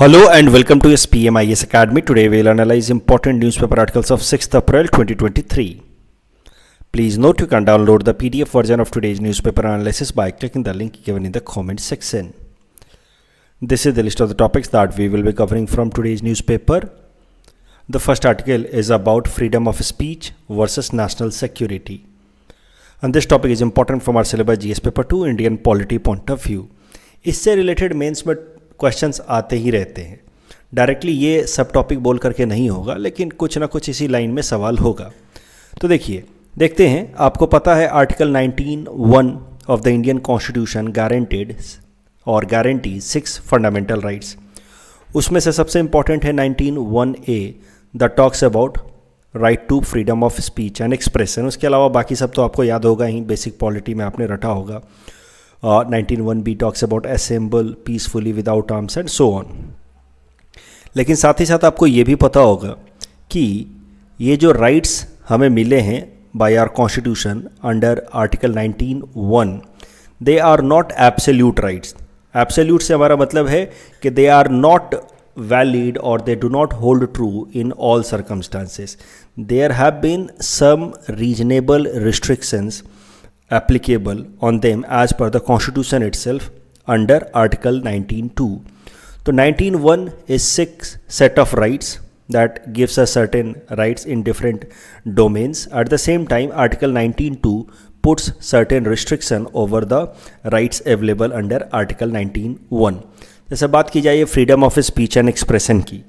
Hello and welcome to SPM IAS Academy. Today we will analyze important newspaper articles of 6th April 2023. Please note you can download the PDF version of today's newspaper analysis by clicking the link given in the comment section. This is the list of the topics that we will be covering from today's newspaper. The first article is about freedom of speech versus national security. And this topic is important from our syllabus GS paper 2 Indian polity point of view. इससे related mains में questions आते ही रहते हैं. Directly ये सब topic बोल करके नहीं होगा, लेकिन कुछ ना कुछ इसी लाइन में सवाल होगा. तो देखते हैं. आपको पता है article 19(1) of the Indian constitution guarantees 6 fundamental rights. उसमें से सबसे इंपॉर्टेंट है 19(1A) the talks about right to freedom of speech and expression. उसके अलावा बाकी सब तो आपको याद होगा ही, बेसिक पॉलिटी में आपने रटा होगा. 19(1B) talks about assemble peacefully without arms and so on. लेकिन साथ ही साथ आपको ये भी पता होगा कि ये जो राइट्स हमें मिले हैं by our constitution under article 19(1), they are not absolute rights. Absolute से हमारा मतलब है कि they are not valid or they do not hold true in all circumstances. There have been some reasonable restrictions applicable on them as per the Constitution itself under Article 19(2). So 19(1) is 6 set of rights that gives us certain rights in different domains. At the same time, Article 19(2) puts certain restriction over the rights available under Article 19(1). जैसे बात की जाए freedom of speech and expression की,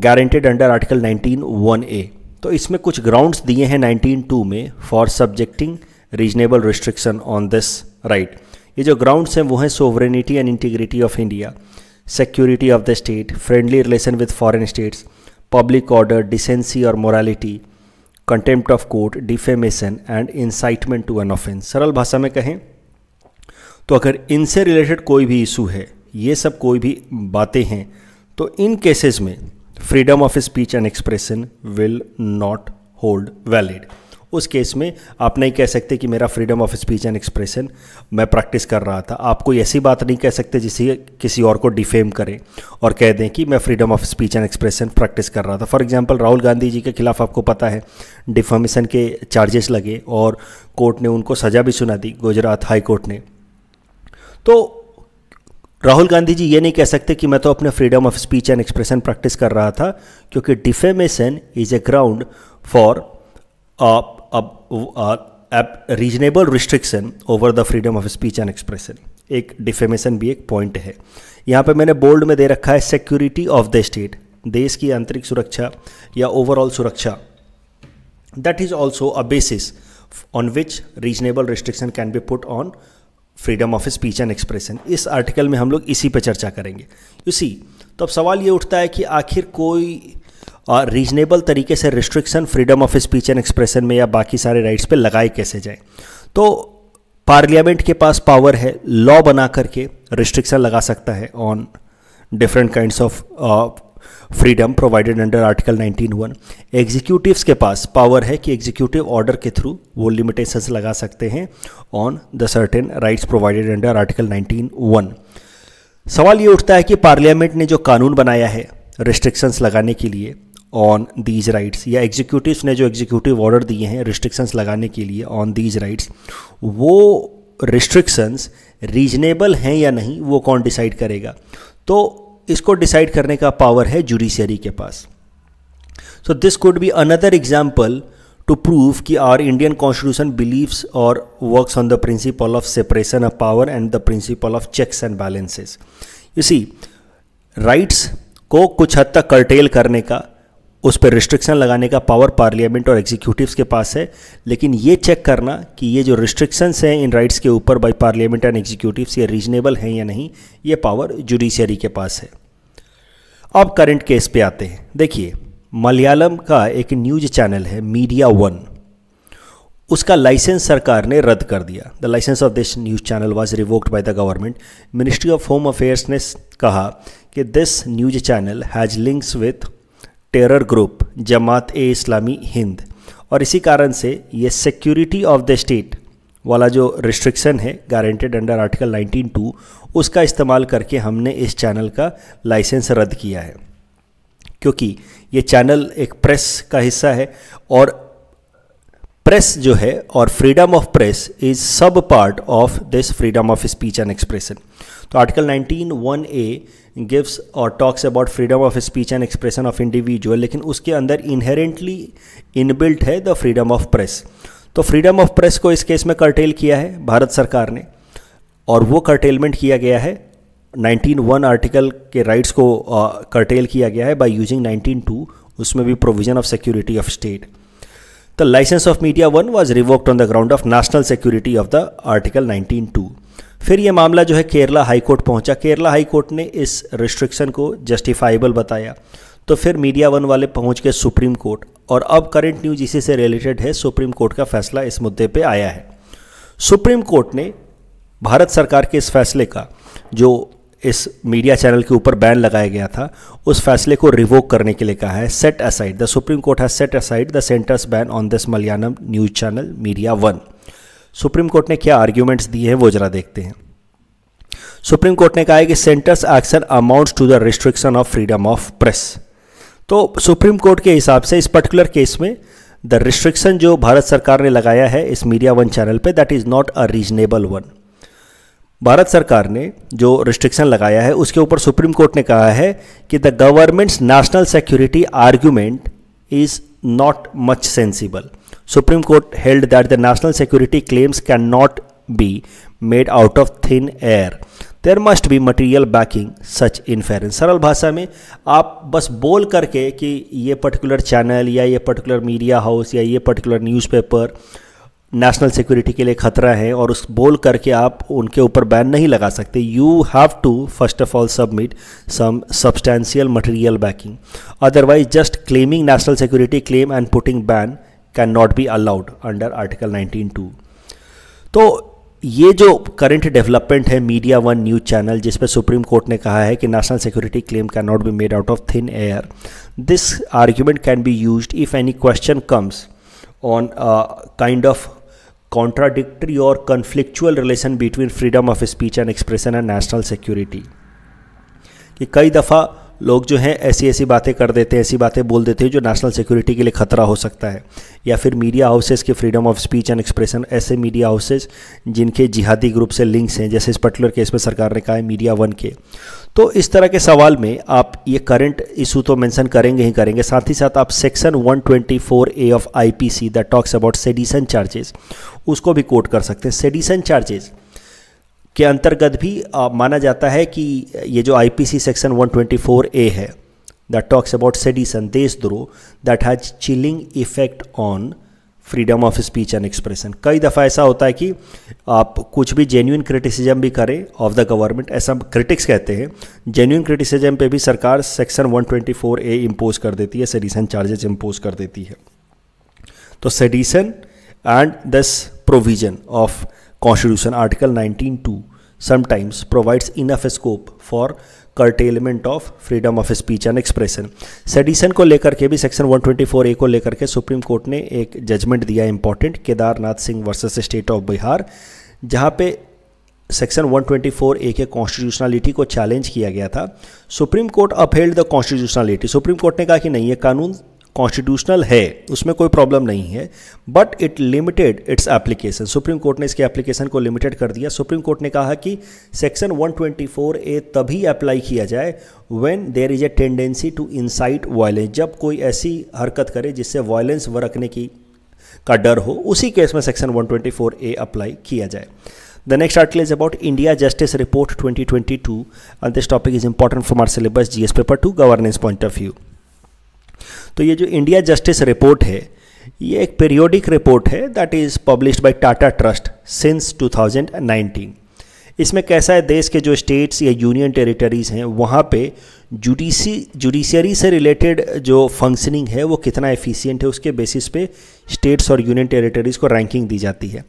guaranteed under article 19(1A). तो इसमें कुछ grounds दिए हैं 19(2) में for subjecting reasonable restriction on this right. ये जो ग्राउंड्स हैं वो हैं sovereignty and integrity of India, security of the state, friendly relation with foreign states, public order, decency और morality, contempt of court, defamation and incitement to an offence. सरल भाषा में कहें तो अगर इनसे रिलेटेड कोई भी इशू है, ये सब कोई भी बातें हैं, तो इन केसेस में freedom of speech and expression will not hold valid. उस केस में आप नहीं कह सकते कि मेरा freedom of speech and expression मैं प्रैक्टिस कर रहा था. आप कोई ऐसी बात नहीं कह सकते जिससे किसी और को डिफेम करें और कह दें कि मैं freedom of speech and expression practice कर रहा था. फॉर एग्जांपल, राहुल गांधी जी के खिलाफ आपको पता है डिफेमेशन के चार्जेस लगे और कोर्ट ने उनको सज़ा भी सुना दी, गुजरात हाई कोर्ट ने. तो राहुल गांधी जी ये नहीं कह सकते कि मैं तो अपने freedom of speech and expression practice कर रहा था, क्योंकि defamation is a ground for reasonable restriction over the freedom of speech and expression. एक डिफेमेशन भी एक पॉइंट है. यहाँ पे मैंने बोल्ड में दे रखा है सिक्योरिटी ऑफ द स्टेट, देश की आंतरिक सुरक्षा या ओवरऑल सुरक्षा. That is also a basis on which reasonable restriction can be put on freedom of speech and expression. इस आर्टिकल में हम लोग इसी पे चर्चा करेंगे. तो अब सवाल ये उठता है कि आखिर कोई रीजनेबल तरीके से restriction freedom of speech and expression में या बाकी सारे राइट्स पे लगाए कैसे जाए. तो पार्लियामेंट के पास पावर है, लॉ बना करके रिस्ट्रिक्शन लगा सकता है on different kinds of freedom provided under article 19(1). Executives के पास पावर है कि एग्जीक्यूटिव ऑर्डर के थ्रू वो लिमिटेशंस लगा सकते हैं on the certain rights provided under article 19(1). सवाल ये उठता है कि पार्लियामेंट ने जो कानून बनाया है रिस्ट्रिक्शंस लगाने के लिए ऑन दीज राइट्स, या एग्जीक्यूटिव्स ने जो एग्जीक्यूटिव ऑर्डर दिए हैं रिस्ट्रिक्शंस लगाने के लिए ऑन दीज राइट्स, वो रिस्ट्रिक्शंस रीजनेबल हैं या नहीं वो कौन डिसाइड करेगा. तो इसको डिसाइड करने का पावर है जुडिशियरी के पास. So this could be another example to prove कि आवर इंडियन कॉन्स्टिट्यूशन बिलीव्स और works on the principle of separation of power and the principle of checks and balances. You see, rights को कुछ हद तक cartel करने का, उस पर रिस्ट्रिक्शन लगाने का पावर पार्लियामेंट और एग्जीक्यूटिव्स के पास है, लेकिन ये चेक करना कि ये जो रिस्ट्रिक्शंस हैं इन राइट्स के ऊपर बाय पार्लियामेंट एंड एग्जीक्यूटिव्स, ये रीजनेबल हैं या नहीं, ये पावर जुडिशियरी के पास है. अब करंट केस पे आते हैं. देखिए, मलयालम का एक न्यूज चैनल है मीडिया 1, उसका लाइसेंस सरकार ने रद्द कर दिया. The licence of this news channel was revoked by the government. Ministry of home affairs ने कहा कि this news channel has links with terror group Jamaat-e-Islami Hind, और इसी कारण से ये सिक्योरिटी ऑफ द स्टेट वाला जो रिस्ट्रिक्शन है गारंटेड अंडर आर्टिकल 19(2) उसका इस्तेमाल करके हमने इस चैनल का लाइसेंस रद्द किया है, क्योंकि ये चैनल एक प्रेस का हिस्सा है और प्रेस जो है और freedom of press is sub part of this freedom of speech and expression. तो आर्टिकल 19(1)(a) गिव्स और talks about freedom of speech and expression of individual, लेकिन उसके अंदर इनहेरेंटली इनबिल्ट है द फ्रीडम ऑफ प्रेस। तो freedom of press को इस case में कर्टेल किया है भारत सरकार ने, और वो कर्टेलमेंट किया गया है 19(1) आर्टिकल के राइट्स को कर्टेल किया गया है बाय यूजिंग 19(2), उसमें भी provision of security of state. The licence of media 1 was revoked on the ground of national security of the article 19(2)। फिर ये मामला जो है केरला हाई कोर्ट पहुंचा। केरला हाई कोर्ट ने इस रिस्ट्रिक्शन को जस्टिफाइबल बताया, तो फिर मीडिया 1 वाले पहुंच गए सुप्रीम कोर्ट, और अब करंट न्यूज इसी से रिलेटेड है। सुप्रीम कोर्ट का फैसला इस मुद्दे पे आया है। सुप्रीम कोर्ट ने भारत सरकार के इस फैसले का, जो इस मीडिया चैनल के ऊपर बैन लगाया गया था, उस फैसले को रिवोक करने के लिए कहा है। Set aside, the supreme court has set aside the centre's ban on this Malayalam news channel media 1। Supreme court ने क्या आर्ग्यूमेंट्स दिए हैं वो जरा देखते हैं। सुप्रीम कोर्ट ने कहा है कि centre's action amounts to the restriction of freedom of press. तो सुप्रीम कोर्ट के हिसाब से इस पर्टिकुलर केस में द रिस्ट्रिक्शन जो भारत सरकार ने लगाया है इस मीडिया 1 चैनल पे, that is not a reasonable one. Bharat सरकार ने जो रिस्ट्रिक्शन लगाया है उसके ऊपर सुप्रीम कोर्ट ने कहा है कि the government's national security argument is not much sensible. Supreme court held that the national security claims can not be made out of thin air, there must be material backing such inference. सरल भाषा में आप बस बोल करके कि ये particular channel या ये पर्टिकुलर मीडिया हाउस या ये पर्टिकुलर न्यूज़पेपर नेशनल सिक्योरिटी के लिए खतरा है, और उस बोल करके आप उनके ऊपर बैन नहीं लगा सकते। You have to first of all submit some substantial material backing, otherwise just claiming national security claim and putting ban can not be allowed under article 19(2)। तो ये जो करंट डेवलपमेंट है मीडिया 1 न्यूज़ चैनल, जिस पे supreme court ने कहा है कि national security claim can not be made out of thin air, this argument can be used if any question comes on a kind of contradictory or conflictual relation between freedom of speech and expression and national security। कि कई दफ़ा लोग जो हैं ऐसी बातें कर देते हैं, ऐसी बातें बोल देते हैं जो नेशनल सिक्योरिटी के लिए खतरा हो सकता है, या फिर मीडिया हाउसेस के freedom of speech and expression, ऐसे मीडिया हाउसेस जिनके जिहादी ग्रुप से लिंक्स हैं, जैसे इस पर्टिकुलर केस में सरकार ने कहा है मीडिया 1 के। तो इस तरह के सवाल में आप ये करंट इशू तो मेंशन करेंगे ही करेंगे, साथ ही साथ आप section 124A of IPC that talks about sedition charges, उसको भी कोट कर सकते हैं। सेडिशन चार्जेस के अंतर्गत भी माना जाता है कि ये जो IPC सेक्शन 124A है दैट टॉक्स अबाउट सेडिशन, देशद्रोह, that has chilling effect on freedom of speech and expression. कई दफ़ा ऐसा होता है कि आप कुछ भी जेन्युइन क्रिटिसिज्म भी करें ऑफ द गवर्नमेंट, ऐसा क्रिटिक्स कहते हैं, जेन्युइन क्रिटिसिज्म पे भी सरकार सेक्शन 124A इम्पोज कर देती है, सेडिशन चार्जेस इम्पोज कर देती है। तो sedition and this provision of constitution article 19(2) sometimes provides enough scope for curtailment of freedom of speech and expression. Sedition को लेकर के भी सेक्शन 124A को लेकर के सुप्रीम कोर्ट ने एक जजमेंट दिया important, Kedarnath Singh versus state of Bihar, जहाँ पे सेक्शन 124A के कॉन्स्टिट्यूशनलिटी को चैलेंज किया गया था। Supreme court upheld the constitutionality. Supreme court ने कहा कि नहीं, ये कानून कॉन्स्टिट्यूशनल है, उसमें कोई प्रॉब्लम नहीं है, but it limited its application. Supreme court ने इसके एप्लीकेशन को लिमिटेड कर दिया। सुप्रीम कोर्ट ने कहा कि सेक्शन 124A तभी अप्लाई किया जाए when there is a tendency to incite violence, जब कोई ऐसी हरकत करे जिससे वायलेंस वरकने का डर हो, उसी केस में सेक्शन 124A अप्लाई किया जाए। The next article is about India justice report 2022 and this topic is important from our syllabus GS paper 2 governance point of view. तो ये जो इंडिया जस्टिस रिपोर्ट है, ये एक पीरियोडिक रिपोर्ट है that is published by Tata trust since 2019। इसमें कैसा है, देश के जो स्टेट्स या यूनियन टेरिटरीज़ हैं वहाँ पे जुडिशरी से रिलेटेड जो फंक्शनिंग है वो कितना एफिशिएंट है, उसके बेसिस पे स्टेट्स और यूनियन टेरिटरीज़ को रैंकिंग दी जाती है।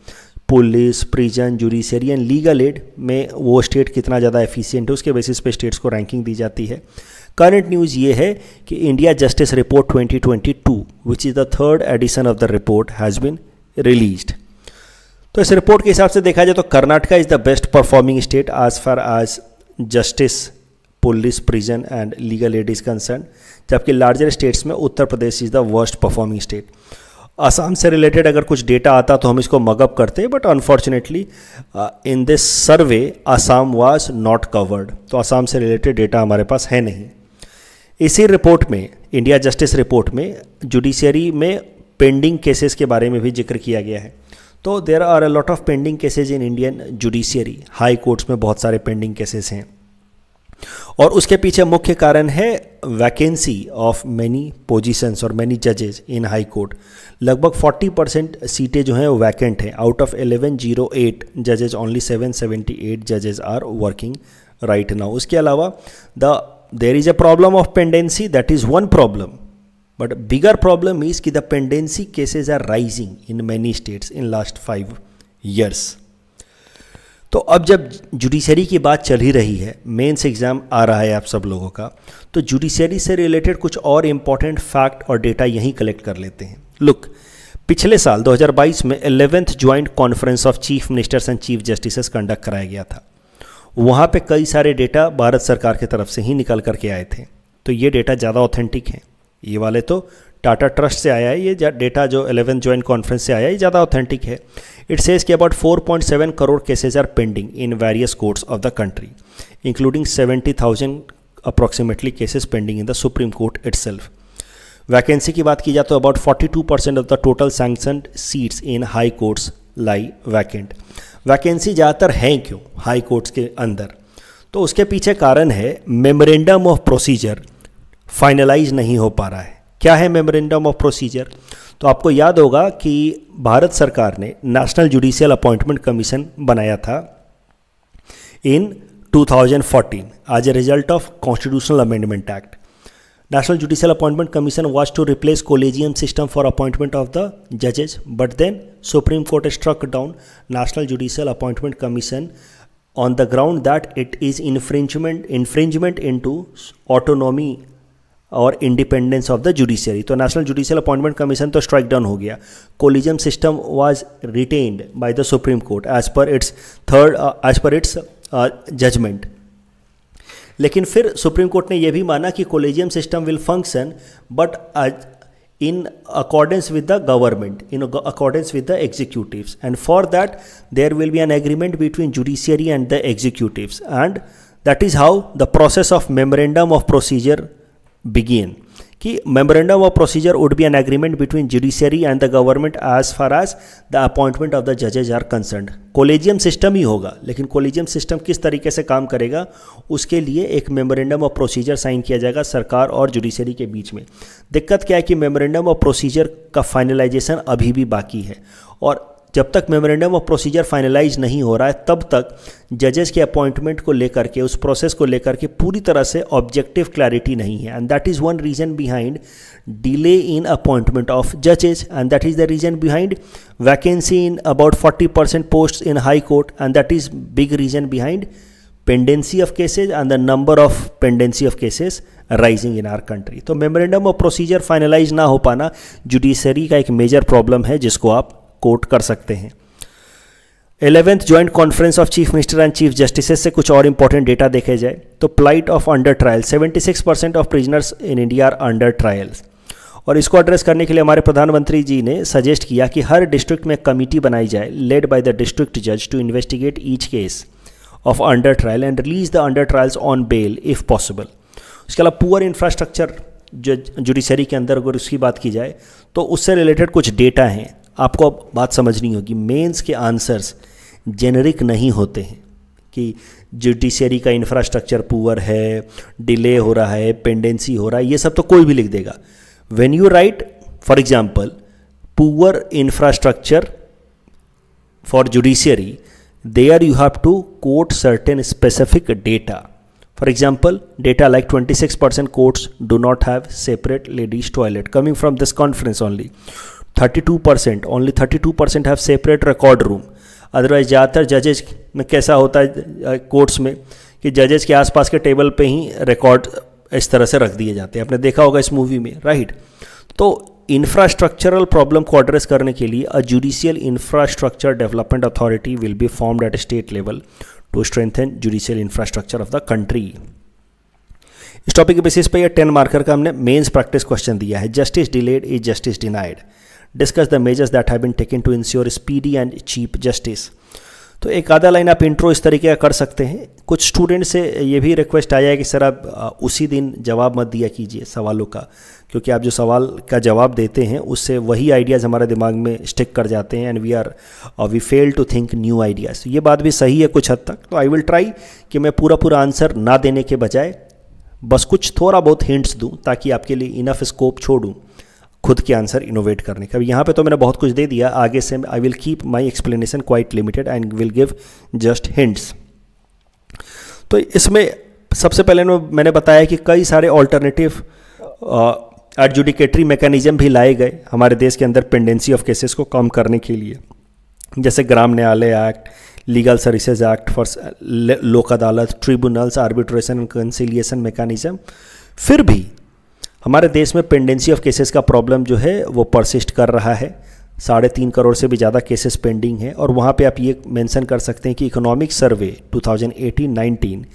Police, prison, judiciary and legal aid में वो स्टेट कितना ज़्यादा एफिशिएंट है, उसके बेसिस पे स्टेट्स को रैंकिंग दी जाती है। करंट न्यूज़ ये है कि India justice report 2022 which is the third edition of the report has been released. तो इस रिपोर्ट के हिसाब से देखा जाए तो Karnataka is the best performing state as far as justice, police, prison and legal aid is concern, जबकि larger states में Uttar Pradesh is the worst performing state. Assam से रिलेटेड अगर कुछ डेटा आता तो हम इसको मगअप करते, but unfortunately in this survey Assam was not covered, तो असम से रिलेटेड डेटा हमारे पास है नहीं। इसी रिपोर्ट में, इंडिया जस्टिस रिपोर्ट में, जुडिशियरी में पेंडिंग केसेस के बारे में भी जिक्र किया गया है। तो there are a lot of pending cases in Indian judiciary, high courts में बहुत सारे पेंडिंग केसेस हैं, और उसके पीछे मुख्य कारण है वैकेंसी ऑफ मैनी पोजीशंस और मैनी जजेस इन हाई कोर्ट। लगभग 40% सीटें जो हैं वो वैकेंट हैं। आउट ऑफ 1108 जजेस ओनली 778 जजेस आर वर्किंग राइट नाउ। उसके अलावा there is a problem of pendency, that is one problem, but bigger problem is कि the pendency cases are rising in many states in last 5 years. तो अब जब judiciary की बात चल ही रही है, मेंस एग्ज़ाम आ रहा है आप सब लोगों का, तो जुडिशरी से रिलेटेड कुछ और इम्पॉर्टेंट फैक्ट और डेटा यहीं कलेक्ट कर लेते हैं। लुक, पिछले साल 2022 में 11th joint conference of chief ministers and chief justices conduct कराया गया था। वहाँ पे कई सारे डेटा भारत सरकार की तरफ से ही निकल करके आए थे, तो ये डेटा ज़्यादा ऑथेंटिक हैं। ये वाले तो टाटा ट्रस्ट से आया है, ये डेटा जो 11th ज्वाइंट कॉन्फ्रेंस से आया है ज़्यादा ऑथेंटिक है। इट सेज कि about 4.7 crore cases are pending in various courts of the country, including 70,000 approximately cases pending in the supreme court itself. Vacancy की बात की जाए तो about 42% of the total sanctioned seats in high courts lie vacant. Vacancy ज़्यादातर हैं क्यों high courts के अंदर? तो उसके पीछे कारण है मेमोरेंडम ऑफ प्रोसीजर फाइनलाइज नहीं हो पा रहा है। क्या है मेमोरेंडम ऑफ प्रोसीजर? तो आपको याद होगा कि भारत सरकार ने नेशनल जुडिशियल अपॉइंटमेंट कमीशन बनाया था in 2014 as a result of constitutional amendment act. National judicial appointment commission was to replace collegium system for appointment of the जजेस, but then supreme court struck down national judicial appointment commission on the ground that it is infringement into autonomy और independence of the judiciary. तो national judicial appointment commission तो strike down हो गया। Collegium system was retained by the supreme court as per it's judgement. लेकिन फिर supreme court ने यह भी माना कि collegium system will function but in accordance with the government, in accordance with the executives, and for that there will be an agreement between judiciary and the executives, and that is how the process of memorandum of procedure begin, कि memorandum of procedure would be an agreement between judiciary and the government as far as the appointment of the judges are concerned. collegium system ही होगा, लेकिन collegium system किस तरीके से काम करेगा उसके लिए एक memorandum of procedure साइन किया जाएगा सरकार और judiciary के बीच में। दिक्कत क्या है कि memorandum of procedure का फाइनलाइजेशन अभी भी बाकी है, और जब तक मेमोरेंडम ऑफ प्रोसीजर फाइनलाइज नहीं हो रहा है तब तक जजेस के अपॉइंटमेंट को लेकर के, उस प्रोसेस को लेकर के पूरी तरह से ऑब्जेक्टिव क्लैरिटी नहीं है, and that is one reason behind delay in appointment of जजेस, and that is the reason behind vacancy in about 40% post in high court, and that is big reason behind pendency of cases and the number of pendency of cases rising in our country. तो memorandum of procedure finalise ना हो पाना judiciary का एक major problem है जिसको आप quote कर सकते हैं। 11th joint conference of chief minister and chief justices से कुछ और इंपॉर्टेंट डेटा देखे जाए तो plight of under trial, 76% of prisoners in India are under trials, और इसको एड्रेस करने के लिए हमारे प्रधानमंत्री जी ने सजेस्ट किया कि हर डिस्ट्रिक्ट में कमिटी बनाई जाए लेड बाय द डिस्ट्रिक्ट जज to investigate each case of under trial and release the under trials on bail if possible. उसके अलावा पुअर इंफ्रास्ट्रक्चर जुडिशरी के अंदर अगर उसकी बात की जाए तो उससे रिलेटेड कुछ डेटा हैं। आपको अब बात समझनी होगी, मेंस के आंसर्स जेनरिक नहीं होते हैं कि जुडिशियरी का इंफ्रास्ट्रक्चर पुअर है, डिले हो रहा है, पेंडेंसी हो रहा है, ये सब तो कोई भी लिख देगा। When you write for example poor infrastructure for judiciary, there you have to quote certain specific data. For example, data like 26% courts do not have separate ladies' toilet, coming from this conference only. 32%, only 32% have separate record room. Otherwise, ज़्यादातर जजेस में कैसा होता है courts में कि जजेस के आसपास के टेबल पे ही रिकॉर्ड इस तरह से रख दिए जाते हैं, आपने देखा होगा इस मूवी में, राइट? तो इंफ्रास्ट्रक्चरल प्रॉब्लम को एड्रेस करने के लिए a judicial infrastructure development authority will be formed at state level to strengthen judicial infrastructure of the country. इस टॉपिक के बेसिस पे ये 10 मार्कर का हमने मेंस प्रैक्टिस क्वेश्चन दिया है। Justice delayed is justice denied, discuss the measures that have been taken to ensure speedy and cheap justice. तो एक आधा लाइन आप इंट्रो इस तरीके का कर सकते हैं। कुछ स्टूडेंट से ये भी रिक्वेस्ट आया है कि सर आप उसी दिन जवाब मत दिया कीजिए सवालों का, क्योंकि आप जो सवाल का जवाब देते हैं उससे वही आइडियाज़ हमारे दिमाग में स्टिक कर जाते हैं and we fail to think new ideas. ये बात भी सही है कुछ हद तक। तो आई विल ट्राई कि मैं पूरा आंसर ना देने के बजाय बस कुछ थोड़ा बहुत हिंट्स दूँ ताकि आपके लिए इनफ स्कोप छोड़ूँ खुद के आंसर इनोवेट करने का। यहाँ पे तो मैंने बहुत कुछ दे दिया, आगे से I will keep my explanation quite limited and will give just hints. तो इसमें सबसे पहले मैंने बताया कि कई सारे ऑल्टरनेटिव एडजुडिकेटरी मैकेनिज्म भी लाए गए हमारे देश के अंदर पेंडेंसी ऑफ केसेस को कम करने के लिए, जैसे Gram Nyayalaya act, legal services act for Lok Adalat, tribunals, arbitration and conciliation mechanism. फिर भी हमारे देश में पेंडेंसी ऑफ केसेस का प्रॉब्लम जो है वो परसिस्ट कर रहा है। 3.5 करोड़ से भी ज़्यादा केसेस पेंडिंग हैं और वहाँ पे आप ये मेंशन कर सकते हैं कि इकोनॉमिक सर्वे 2018-19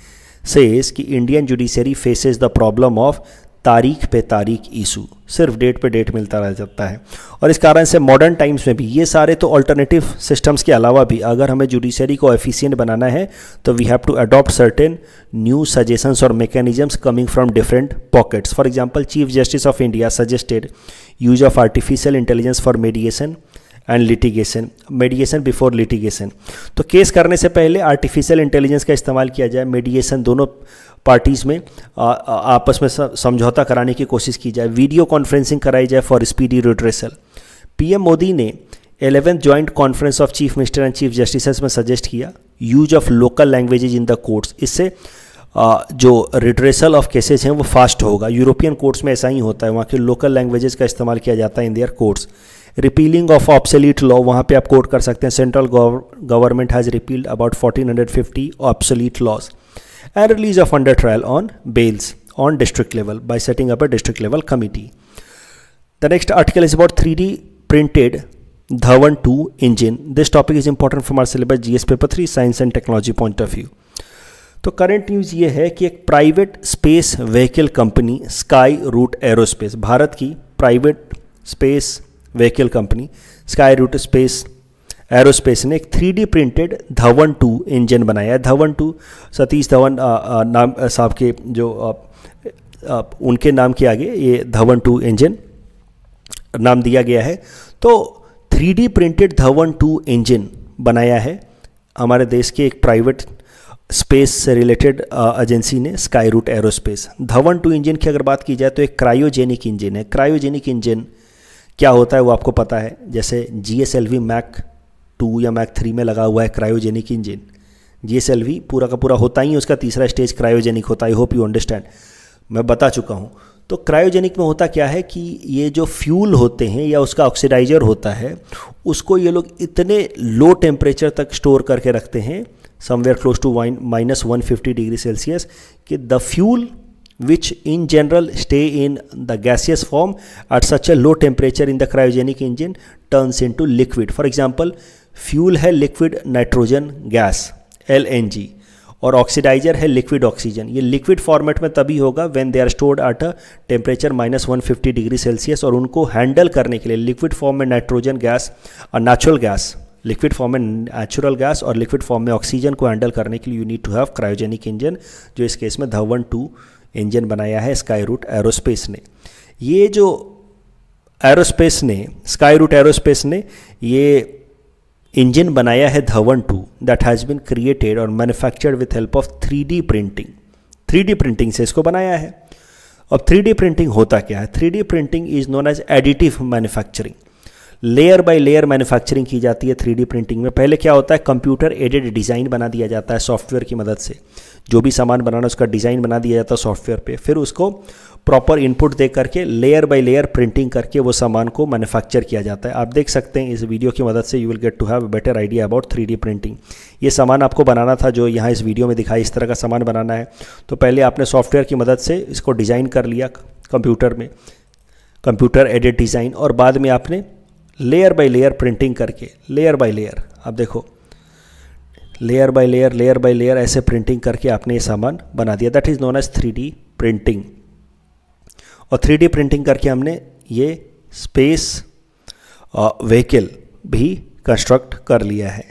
सेज कि Indian judiciary faces the problem of तारीख पे तारीख इशू, सिर्फ डेट पे डेट मिलता रह जाता है। और इस कारण से मॉडर्न टाइम्स में भी ये सारे तो ऑल्टरनेटिव सिस्टम्स के अलावा भी अगर हमें जुडिशरी को एफिशिएंट बनाना है तो we have to adopt certain new suggestions और mechanisms coming from different pockets. For example, chief justice of India suggested use of artificial intelligence for mediation and litigation, mediation before litigation. तो case करने से पहले artificial intelligence का इस्तेमाल किया जाए, मेडिएशन दोनों पार्टीज़ में आपस में समझौता कराने की कोशिश की जाए, वीडियो कॉन्फ्रेंसिंग कराई जाए for speedy redressal. PM Modi ने 11वें joint conference of chief minister and chief justice में सजेस्ट किया use of local languages in the courts. इससे जो रिड्रेसल ऑफ केसेस हैं वो फास्ट होगा। यूरोपियन कोर्ट्स में ऐसा ही होता है, वहाँ के लोकल लैंग्वेजेज का इस्तेमाल किया जाता है in their courts. Repealing of obsolete law, वहाँ पे आप कोट कर सकते हैं central government has repealed about 1450 obsolete laws and release of under trial on bails on district level by setting up a district level committee. The next article is about 3D printed Dhawan II engine. This topic is important from our syllabus GS paper 3 science and technology point of view. तो current news ये है कि एक private space vehicle company sky root aerospace, Bharat की private space vehicle company sky root space aerospace ने एक 3D printed Dhawan II engine बनाया है। धावन-II सतीश धवन नाम साहब के जो उनके नाम के आगे ये धावन-II इंजन नाम दिया गया है। तो 3D प्रिंटेड धावन-II इंजन बनाया है हमारे देश के एक प्राइवेट स्पेस से रिलेटेड एजेंसी ने, sky root aerospace. Dhawan II engine की अगर बात की जाए तो एक क्रायोजेनिक इंजन है। क्रायोजेनिक इंजन क्या होता है वो आपको पता है, जैसे GSLV मैक 2 या मैक 3 में लगा हुआ है क्रायोजेनिक इंजन। GSLV पूरा का पूरा होता ही उसका तीसरा स्टेज क्रायोजेनिक होता है। आई होप यू अंडरस्टैंड, मैं बता चुका हूँ। तो क्रायोजेनिक में होता क्या है कि ये जो फ्यूल होते हैं या उसका ऑक्सीडाइजर होता है उसको ये लोग इतने लो टेम्परेचर तक स्टोर करके रखते हैं, somewhere close to -150 degree Celsius, कि the fuel which in general stay in the gaseous form at such a low temperature in the cryogenic engine turns into liquid. For example, fuel है liquid nitrogen gas LNG और oxidizer है liquid oxygen। ये liquid format में तभी होगा when they are stored at a temperature -150 degree Celsius, और उनको handle करने के लिए liquid form में nitrogen gas और natural gas, लिक्विड फॉर्म में नेचुरल गैस और लिक्विड फॉर्म में ऑक्सीजन को हैंडल करने के लिए you need to have cryogenic engine, जो इस केस में धावन-II इंजन बनाया है स्काई रूट एरोस्पेस ने। ये जो एरोस्पेस ने, स्काई रूट एरोस्पेस ने ये इंजन बनाया है Dhawan II that has been created और manufactured with help of 3D printing. 3D printing से इसको बनाया है। अब 3D प्रिंटिंग होता क्या है? 3D printing is known as additive manufacturing. Layer by layer manufacturing की जाती है 3D प्रिंटिंग में। पहले क्या होता है, कंप्यूटर एडेड डिज़ाइन बना दिया जाता है सॉफ्टवेयर की मदद से। जो भी सामान बनाना उसका डिज़ाइन बना दिया जाता है सॉफ्टवेयर पे, फिर उसको प्रॉपर इनपुट दे करके लेयर बाय लेयर प्रिंटिंग करके वो सामान को मैन्युफैक्चर किया जाता है। आप देख सकते हैं इस वीडियो की मदद से, you will get to have better idea about 3D printing. ये सामान आपको बनाना था जो यहाँ इस वीडियो में दिखाई, इस तरह का सामान बनाना है, तो पहले आपने सॉफ्टवेयर की मदद से इसको डिज़ाइन कर लिया कंप्यूटर में। कंप्यूटर एडेड डिज़ाइन, और बाद में आपने लेयर बाय लेयर प्रिंटिंग करके, लेयर बाय लेयर आप देखो, लेयर बाय लेयर ऐसे प्रिंटिंग करके आपने ये सामान बना दिया। That is known as 3D printing. और 3D प्रिंटिंग करके हमने ये स्पेस व्हीकल भी कंस्ट्रक्ट कर लिया है।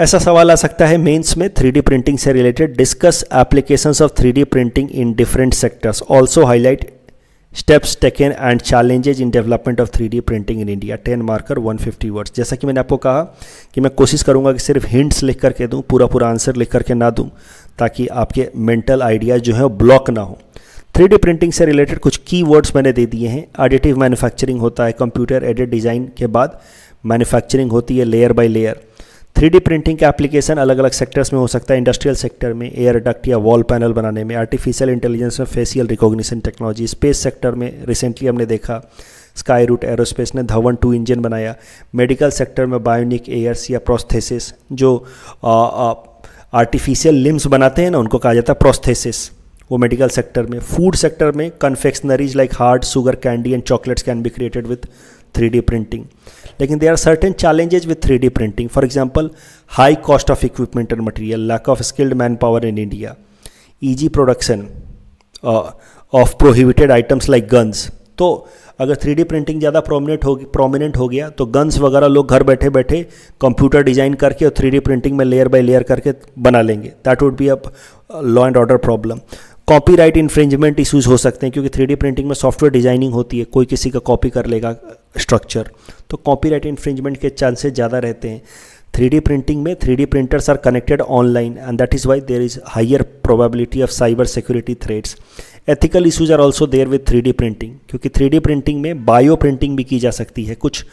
ऐसा सवाल आ सकता है मेंस में, 3D प्रिंटिंग से related, discuss applications of 3D printing in different sectors, also highlight steps taken and challenges in development of 3D printing in India, 10 marker 150 words. जैसा कि मैंने आपको कहा कि मैं कोशिश करूंगा कि सिर्फ हिंट्स लिख करके दूं, पूरा आंसर लिख करके ना दूं, ताकि आपके मेंटल आइडियाज जो है वो ब्लॉक ना हो। 3D प्रिंटिंग से रिलेटेड कुछ की वर्ड्स मैंने दे दिए हैं। एडिटिव मैन्युफैक्चरिंग होता है, कंप्यूटर एडेड डिज़ाइन के बाद मैन्युफैक्चरिंग होती है layer by layer. 3D printing का एप्लीकेशन अलग अलग सेक्टर्स में हो सकता है, इंडस्ट्रियल सेक्टर में एयर डक्ट या वॉल पैनल बनाने में, आर्टिफिशियल इंटेलिजेंस में facial recognition technology, space sector में रिसेंटली हमने देखा स्काईरूट एरोस्पेस ने धावन-II इंजन बनाया, मेडिकल सेक्टर में बायोनिक एयर्स या प्रोस्थेसिस, जो आर्टिफिशियल लिम्स बनाते हैं ना, उनको कहा जाता है प्रोस्थेसिस, वो मेडिकल सेक्टर में। फूड सेक्टर में confectioneries like hard, sugar candy and chocolates can be created with 3D printing. लेकिन there are certain challenges with 3D printing, for example high cost of equipment and material, lack of skilled man power in India, easy production of prohibited items like guns. तो अगर 3D printing ज़्यादा prominent हो गया तो guns वगैरह लोग घर बैठे बैठे कंप्यूटर डिज़ाइन करके और 3D प्रिंटिंग में लेयर बाय लेयर करके बना लेंगे। That would be a law and order problem. Copyright infringement issues हो सकते हैं, क्योंकि 3D प्रिंटिंग में सॉफ्टवेयर डिजाइनिंग होती है, कोई किसी का कॉपी कर लेगा स्ट्रक्चर, तो कॉपीराइट इन्फ्रिंजमेंट के चांसेस ज़्यादा रहते हैं। 3D प्रिंटिंग में 3D printers are connected online and that is why there is higher probability of cyber security threats. Ethical issues are also there with 3D printing, क्योंकि 3D printing में bioprinting भी की जा सकती है, कुछ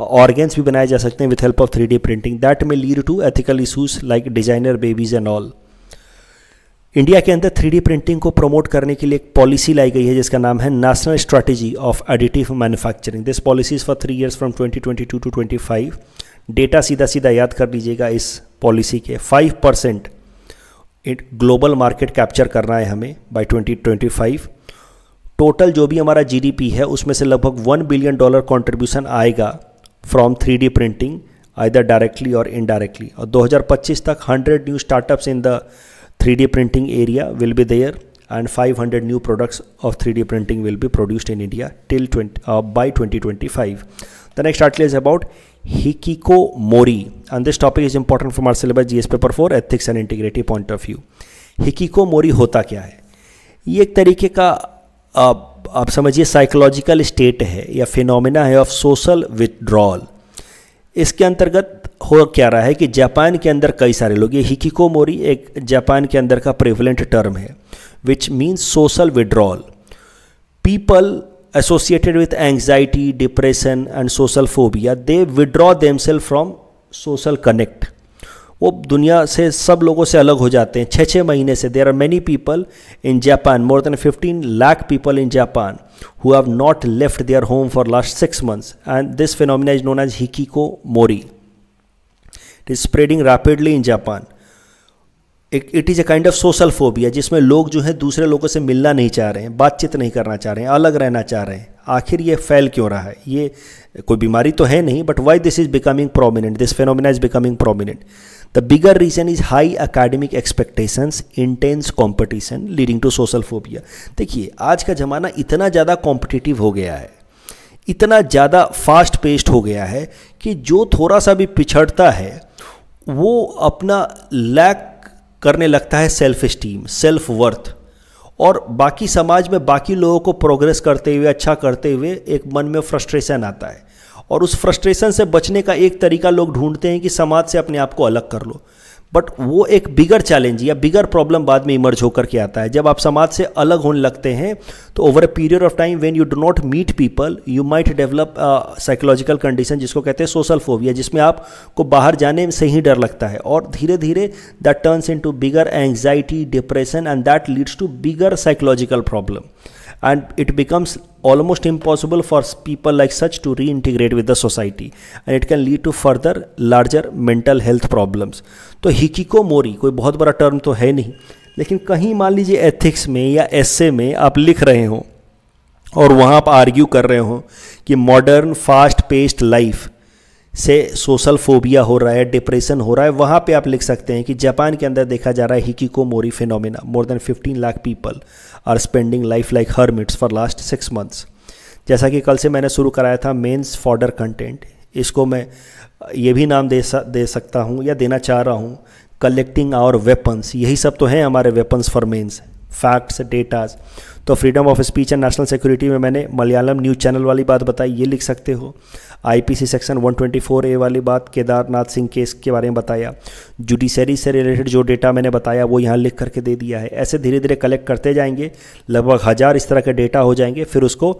organs भी बनाए जा सकते हैं with help of 3D printing. That may lead to ethical issues like designer babies and all. India के अंदर 3D प्रिंटिंग को प्रमोट करने के लिए एक पॉलिसी लाई गई है जिसका नाम है national strategy of additive manufacturing. This policy is for 3 years from 2022 to 2025। Data सीधा याद कर लीजिएगा इस पॉलिसी के, 5% ग्लोबल मार्केट कैप्चर करना है हमें बाय 2025। टोटल जो भी हमारा GDP है उसमें से लगभग $1 बिलियन कॉन्ट्रीब्यूशन आएगा from 3D printing, either directly और इनडायरेक्टली। और 2025 तक 100 new startups in the 3D printing area will be there and 500 new products of 3D printing will be produced in India till by 2025. The next article is about Hikikomori and this topic is important from our syllabus GS paper 4 ethics and integrity point of view. Hikikomori होता क्या है? ये एक तरीके का आप समझिए psychological state है या फिनोमिना है ऑफ सोशल विथड्रॉल। इसके अंतर्गत हो क्या रहा है कि जापान के अंदर कई सारे लोग, ये हिकिकोमोरी एक जापान के अंदर का प्रेवलेंट टर्म है, which means social withdrawal. People associated with anxiety, depression and social phobia, they withdraw themselves from social connect. वो दुनिया से, सब लोगों से अलग हो जाते हैं 6-6 महीने से। There are many people in Japan, more than 15 lakh people in Japan who have not left their home for last 6 months and this phenomena is known as hikikomori. It is spreading rapidly in Japan. It is a kind of social phobia, जिसमें लोग जो है दूसरे लोगों से मिलना नहीं चाह रहे हैं, बातचीत नहीं करना चाह रहे हैं, अलग रहना चाह रहे हैं। आखिर ये फैल क्यों रहा है? ये कोई बीमारी तो है नहीं, but why this is becoming prominent, this phenomena is becoming prominent. The bigger reason is high academic expectations, intense competition leading to social phobia. देखिए आज का ज़माना इतना ज़्यादा कॉम्पिटिटिव हो गया है, इतना ज़्यादा फास्ट पेस्ड हो गया है कि जो थोड़ा सा भी पिछड़ता है वो अपना लैक करने लगता है सेल्फ इस्टीम, सेल्फ वर्थ, और बाकी समाज में बाकी लोगों को प्रोग्रेस करते हुए, अच्छा करते हुए एक मन में फ्रस्ट्रेशन आता है। और उस फ्रस्ट्रेशन से बचने का एक तरीका लोग ढूंढते हैं कि समाज से अपने आप को अलग कर लो, बट वो एक बिगर चैलेंज या बिगर प्रॉब्लम बाद में इमर्ज होकर के आता है। जब आप समाज से अलग होने लगते हैं तो over a period of time when you do not meet people you might develop psychological condition जिसको कहते हैं सोशल फोबिया, जिसमें आपको बाहर जाने से ही डर लगता है और धीरे धीरे that turns into bigger anxiety, depression and that leads to bigger psychological problem and it becomes almost impossible for people like such to reintegrate with the society and it can lead to further larger mental health problems. तो hikikomori कोई बहुत बड़ा term तो है नहीं, लेकिन कहीं मान लीजिए एथिक्स में या एसे में आप लिख रहे हो और वहाँ आप आर्ग्यू कर रहे हो कि मॉडर्न फास्ट पेस्ड लाइफ से सोशल फोबिया हो रहा है, डिप्रेशन हो रहा है, वहाँ पे आप लिख सकते हैं कि जापान के अंदर देखा जा रहा है hikikomori phenomena, more than 15 lakh people are spending life like hermits for last 6 months. जैसा कि कल से मैंने शुरू कराया था मेंस फॉडर कंटेंट, इसको मैं ये भी नाम दे सकता हूँ या देना चाह रहा हूँ, कलेक्टिंग आवर वेपन्स, यही सब तो हैं हमारे weapons for mains, facts datas. तो freedom of speech and national security में मैंने मलयालम न्यूज़ चैनल वाली बात बताई, ये लिख सकते हो। आईपीसी सेक्शन 124A वाली बात, केदारनाथ सिंह केस के बारे में बताया, जुडिशरी से रिलेटेड जो डेटा मैंने बताया वो यहाँ लिख करके दे दिया है। ऐसे धीरे धीरे कलेक्ट करते जाएंगे, लगभग 1000 इस तरह के डेटा हो जाएंगे, फिर उसको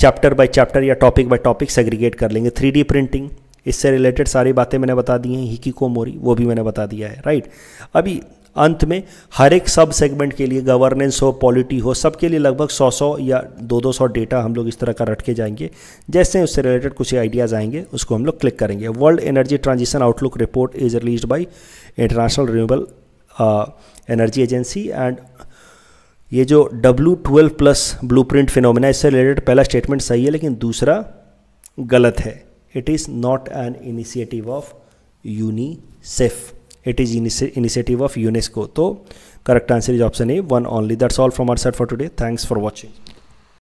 चैप्टर बाय चैप्टर या टॉपिक बाय टॉपिक सेग्रीगेट कर लेंगे। 3D प्रिंटिंग, इससे रिलेटेड सारी बातें मैंने बता दी हैं। हिकिकोमोरी वो भी मैंने बता दिया है, राइट। अभी अंत में हर एक सब सेगमेंट के लिए, गवर्नेंस हो, पॉलिटी हो, सबके लिए लगभग 100 या 200 डेटा हम लोग इस तरह का रट के जाएंगे। जैसे उससे रिलेटेड कुछ आइडियाज़ आएंगे उसको हम लोग क्लिक करेंगे। World energy transition outlook report is released by international renewable energy agency and ये जो W12+ ब्लूप्रिंट फिनोमेना, इससे रिलेटेड पहला स्टेटमेंट सही है लेकिन दूसरा गलत है। It is not an initiative of UNICEF, it is initiative of UNESCO. तो correct answer is option A, 1 only. That's all from our side for today. Thanks for watching.